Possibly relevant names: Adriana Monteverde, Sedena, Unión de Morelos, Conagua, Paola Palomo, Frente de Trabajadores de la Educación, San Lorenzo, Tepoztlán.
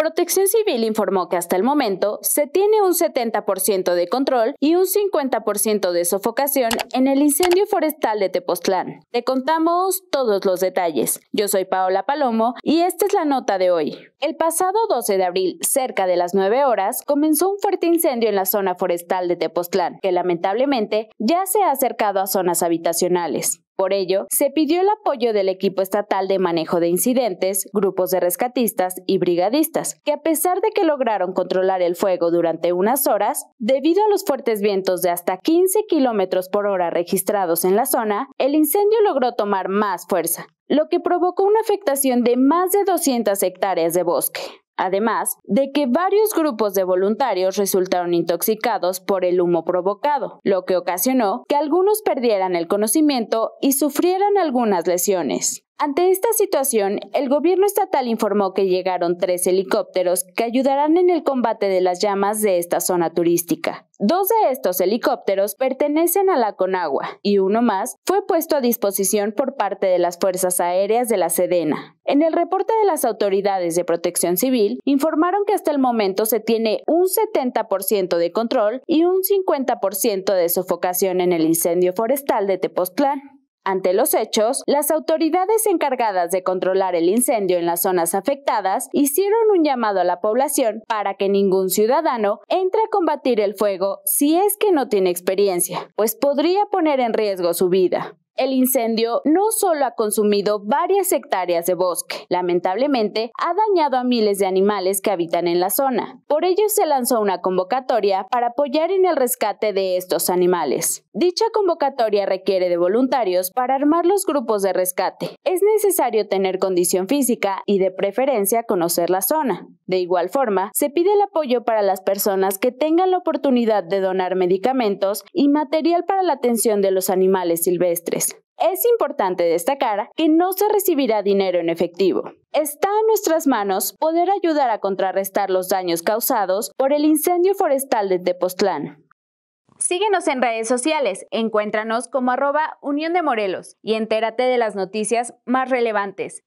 Protección Civil informó que hasta el momento se tiene un 70% de control y un 50% de sofocación en el incendio forestal de Tepoztlán. Te contamos todos los detalles. Yo soy Paola Palomo y esta es la nota de hoy. El pasado 12 de abril, cerca de las 9 horas, comenzó un fuerte incendio en la zona forestal de Tepoztlán, que lamentablemente ya se ha acercado a zonas habitacionales. Por ello, se pidió el apoyo del equipo estatal de manejo de incidentes, grupos de rescatistas y brigadistas, que a pesar de que lograron controlar el fuego durante unas horas, debido a los fuertes vientos de hasta 15 km/h registrados en la zona, el incendio logró tomar más fuerza, lo que provocó una afectación de más de 200 hectáreas de bosque. Además de que varios grupos de voluntarios resultaron intoxicados por el humo provocado, lo que ocasionó que algunos perdieran el conocimiento y sufrieran algunas lesiones. Ante esta situación, el gobierno estatal informó que llegaron 3 helicópteros que ayudarán en el combate de las llamas de esta zona turística. 2 de estos helicópteros pertenecen a la Conagua y uno más fue puesto a disposición por parte de las Fuerzas Aéreas de la Sedena. En el reporte de las autoridades de Protección Civil, informaron que hasta el momento se tiene un 70% de control y un 50% de sofocación en el incendio forestal de Tepoztlán. Ante los hechos, las autoridades encargadas de controlar el incendio en las zonas afectadas hicieron un llamado a la población para que ningún ciudadano entre a combatir el fuego si es que no tiene experiencia, pues podría poner en riesgo su vida. El incendio no solo ha consumido varias hectáreas de bosque, lamentablemente ha dañado a miles de animales que habitan en la zona. Por ello se lanzó una convocatoria para apoyar en el rescate de estos animales. Dicha convocatoria requiere de voluntarios para armar los grupos de rescate. Es necesario tener condición física y de preferencia conocer la zona. De igual forma, se pide el apoyo para las personas que tengan la oportunidad de donar medicamentos y material para la atención de los animales silvestres. Es importante destacar que no se recibirá dinero en efectivo. Está en nuestras manos poder ayudar a contrarrestar los daños causados por el incendio forestal de Tepoztlán. Síguenos en redes sociales, encuéntranos como @Unión de Morelos y entérate de las noticias más relevantes.